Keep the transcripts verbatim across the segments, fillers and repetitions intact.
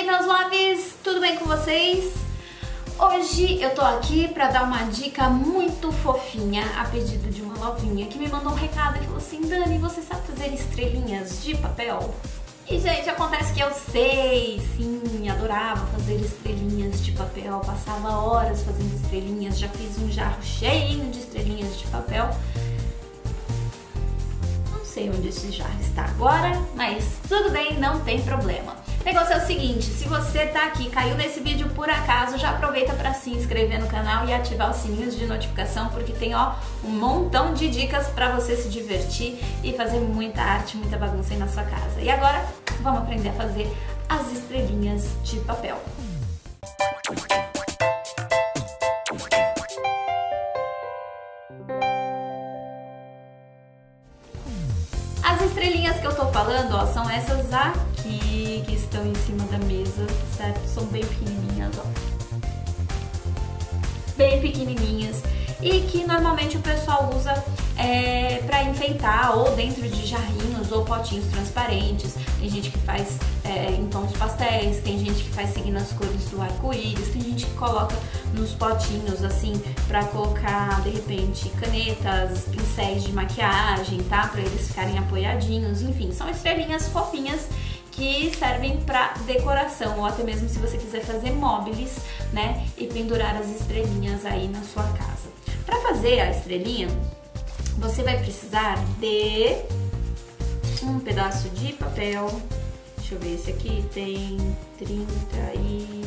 aí, meus loves! Tudo bem com vocês? Hoje eu tô aqui pra dar uma dica muito fofinha a pedido de uma lovinha que me mandou um recado e falou assim: Dani, você sabe fazer estrelinhas de papel? E, gente, acontece que eu sei, sim, adorava fazer estrelinhas de papel, passava horas fazendo estrelinhas, já fiz um jarro cheinho de estrelinhas de papel. Não sei onde esse jarro está agora, mas tudo bem, não tem problema. O negócio é o seguinte: se você tá aqui, caiu nesse vídeo por acaso, já aproveita para se inscrever no canal e ativar os sininhos de notificação, porque tem ó um montão de dicas para você se divertir e fazer muita arte, muita bagunça aí na sua casa. E agora vamos aprender a fazer as estrelinhas de papel. As estrelinhas que eu tô falando, ó, são essas aqui que estão em cima da mesa, certo? São bem pequenininhas, ó. Bem pequenininhas. E que normalmente o pessoal usa é, pra enfeitar ou dentro de jarrinhos ou potinhos transparentes. Tem gente que faz é, em tons pastéis, tem gente que faz seguindo as cores do arco-íris, tem gente que coloca nos potinhos assim pra colocar de repente canetas, pincéis de maquiagem, tá? Pra eles ficarem apoiadinhos, enfim, são estrelinhas fofinhas que servem para decoração, ou até mesmo se você quiser fazer móveis, né, e pendurar as estrelinhas aí na sua casa. Para fazer a estrelinha, você vai precisar de um pedaço de papel. Deixa eu ver, esse aqui tem trinta e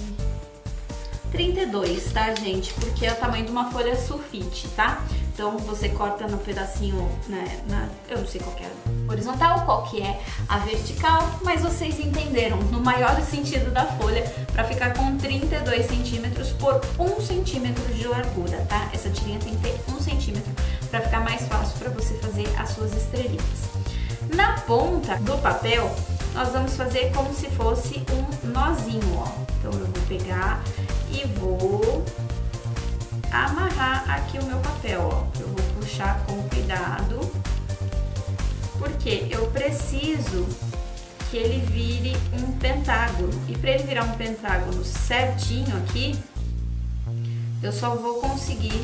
trinta e dois, tá, gente? Porque é o tamanho de uma folha sulfite, tá? Então você corta no pedacinho, né, na, eu não sei qual que é a horizontal, qual que é a vertical, mas vocês entenderam, no maior sentido da folha, pra ficar com trinta e dois centímetros por um centímetro de largura, tá? Essa tirinha tem que ter um centímetro pra ficar mais fácil pra você fazer as suas estrelinhas. Na ponta do papel, nós vamos fazer como se fosse um nozinho, ó. Então eu vou pegar e vou amarrar aqui o meu papel, ó. Eu vou puxar com cuidado, porque eu preciso que ele vire um pentágono. E para ele virar um pentágono certinho aqui, eu só vou conseguir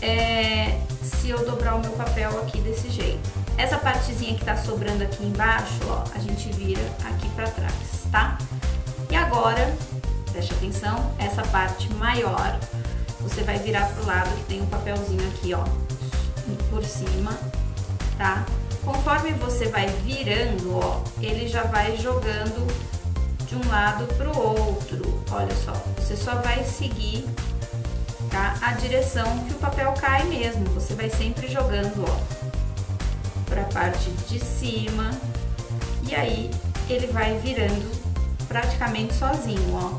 é, se eu dobrar o meu papel aqui desse jeito. Essa partezinha que tá sobrando aqui embaixo, ó, a gente vira aqui para trás, tá? E agora, preste atenção, essa parte maior você vai virar pro lado que tem um papelzinho aqui, ó, por cima, tá? Conforme você vai virando, ó, ele já vai jogando de um lado pro outro. Olha só, você só vai seguir, tá, a direção que o papel cai mesmo. Você vai sempre jogando, ó, pra parte de cima, e aí ele vai virando praticamente sozinho, ó.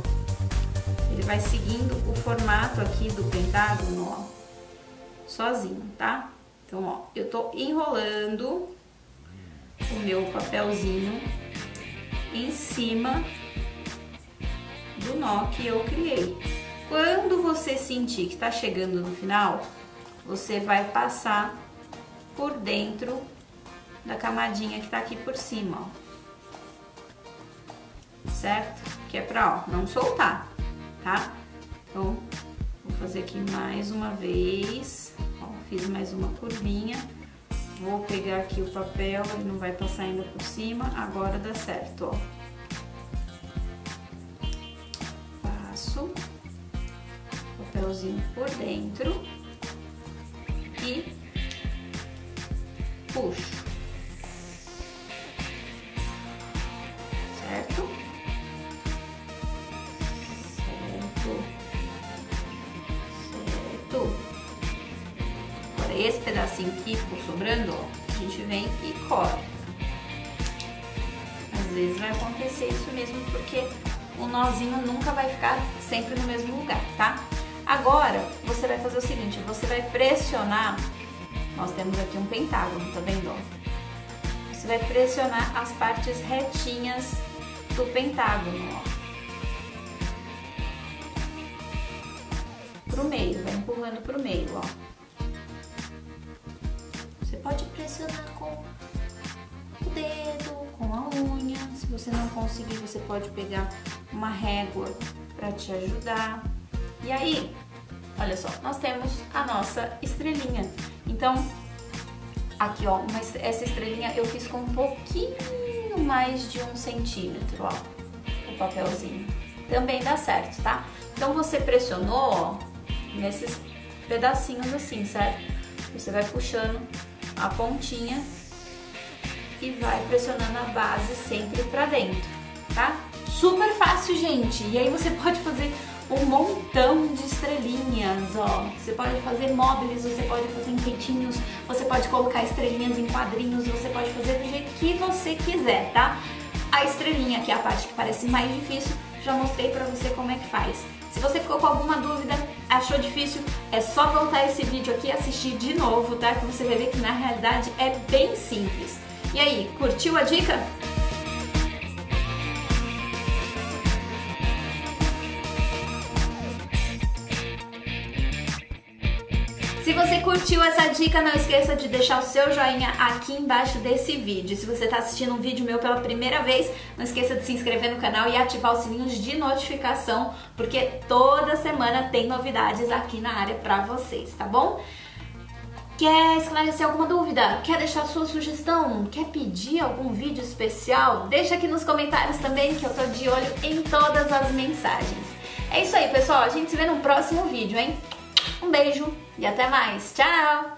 Ele vai seguindo o formato aqui do pentágono, ó, sozinho, tá? Então, ó, eu tô enrolando o meu papelzinho em cima do nó que eu criei. Quando você sentir que tá chegando no final, você vai passar por dentro da camadinha que tá aqui por cima, ó. Certo? Que é pra, ó, não soltar. Tá? Então, vou fazer aqui mais uma vez, ó, fiz mais uma curvinha, vou pegar aqui o papel, ele não vai passar ainda por cima, agora dá certo, ó. Passo o papelzinho por dentro e puxo, certo? Esse pedacinho que ficou sobrando, ó, a gente vem e corta. Às vezes vai acontecer isso mesmo, porque o nozinho nunca vai ficar sempre no mesmo lugar, tá? Agora, você vai fazer o seguinte, você vai pressionar, nós temos aqui um pentágono, tá vendo, ó? Você vai pressionar as partes retinhas do pentágono, ó. Pro meio, vai empurrando pro meio, ó. Pode pressionar com o dedo, com a unha. Se você não conseguir, você pode pegar uma régua para te ajudar. E aí, olha só, nós temos a nossa estrelinha. Então, aqui ó, mas essa estrelinha eu fiz com um pouquinho mais de um centímetro, ó, o papelzinho. Também dá certo, tá? Então você pressionou, ó, nesses pedacinhos assim, certo? Você vai puxando a pontinha e vai pressionando a base sempre pra dentro, tá? Super fácil, gente! E aí você pode fazer um montão de estrelinhas, ó. Você pode fazer móveis, você pode fazer enfeitinhos, você pode colocar estrelinhas em quadrinhos, você pode fazer do jeito que você quiser, tá? A estrelinha, que é a parte que parece mais difícil, já mostrei pra você como é que faz. Se você ficou com alguma dúvida, achou difícil, é só voltar esse vídeo aqui e assistir de novo, tá? Que você vai ver que na realidade é bem simples. E aí, curtiu a dica? Se você curtiu essa dica, não esqueça de deixar o seu joinha aqui embaixo desse vídeo. Se você está assistindo um vídeo meu pela primeira vez, não esqueça de se inscrever no canal e ativar os sininhos de notificação, porque toda semana tem novidades aqui na área para vocês, tá bom? Quer esclarecer alguma dúvida? Quer deixar sua sugestão? Quer pedir algum vídeo especial? Deixa aqui nos comentários também, que eu tô de olho em todas as mensagens. É isso aí, pessoal. A gente se vê no próximo vídeo, hein? Um beijo e até mais. Tchau!